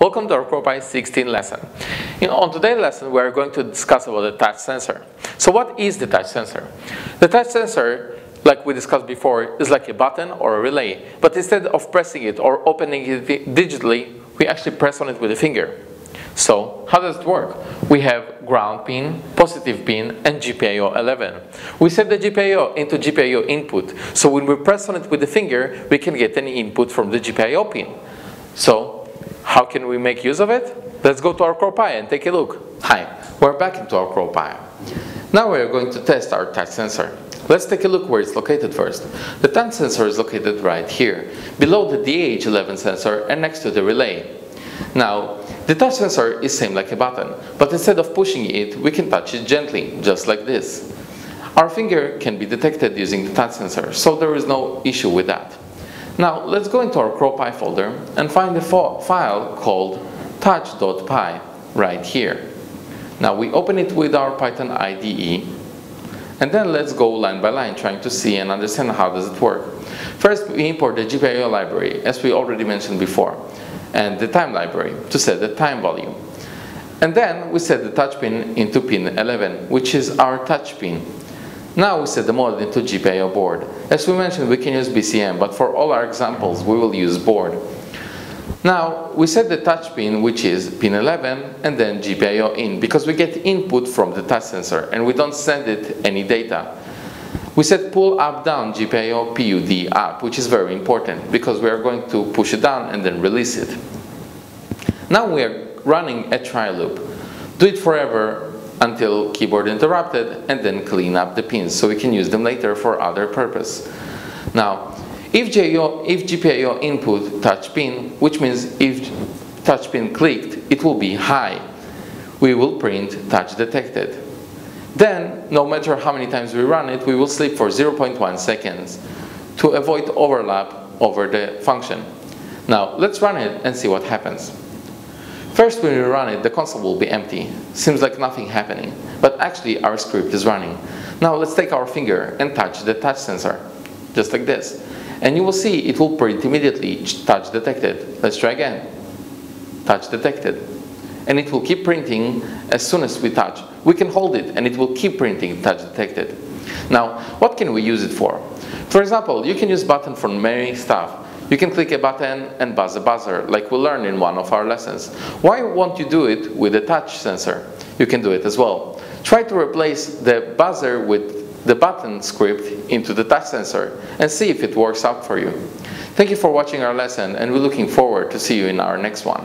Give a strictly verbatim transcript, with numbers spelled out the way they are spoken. Welcome to our CrowPi sixteen lesson. You know, on today's lesson, we are going to discuss about the touch sensor. So what is the touch sensor? The touch sensor, like we discussed before, is like a button or a relay, but instead of pressing it or opening it digitally, we actually press on it with a finger. So how does it work? We have ground pin, positive pin, and G P I O eleven. We set the G P I O into G P I O input, so when we press on it with the finger, we can get any input from the G P I O pin. So how can we make use of it? Let's go to our CrowPi and take a look. Hi, we're back into our CrowPi. Now we're going to test our touch sensor. Let's take a look where it's located first. The touch sensor is located right here, below the D H T eleven sensor and next to the relay. Now, the touch sensor is same like a button, but instead of pushing it, we can touch it gently, just like this. Our finger can be detected using the touch sensor, so there is no issue with that. Now, let's go into our CrowPi folder and find a file called touch dot P Y right here. Now, we open it with our Python I D E, and then let's go line by line trying to see and understand how does it work. First, we import the G P I O library, as we already mentioned before, and the time library to set the time value. And then we set the touch pin into pin eleven, which is our touch pin. Now we set the model into G P I O board. As we mentioned, we can use B C M, but for all our examples, we will use board. Now we set the touch pin, which is pin eleven, and then G P I O in, because we get input from the touch sensor and we don't send it any data. We set pull up down G P I O P U D up, which is very important because we are going to push it down and then release it. Now we are running a try loop. Do it forever, until keyboard interrupted, and then clean up the pins so we can use them later for other purpose. Now, if G P I O input touch pin, which means if touch pin clicked, it will be high. We will print touch detected. Then, no matter how many times we run it, we will sleep for zero point one seconds to avoid overlap over the function. Now, let's run it and see what happens. First, when we run it, the console will be empty. Seems like nothing happening, but actually our script is running. Now let's take our finger and touch the touch sensor, just like this. And you will see it will print immediately touch detected. Let's try again. Touch detected. And it will keep printing as soon as we touch. We can hold it and it will keep printing touch detected. Now, what can we use it for? For example, you can use button for many stuff. You can click a button and buzz a buzzer, like we learned in one of our lessons. Why won't you do it with a touch sensor? You can do it as well. Try to replace the buzzer with the button script into the touch sensor and see if it works out for you. Thank you for watching our lesson, and we're looking forward to see you in our next one.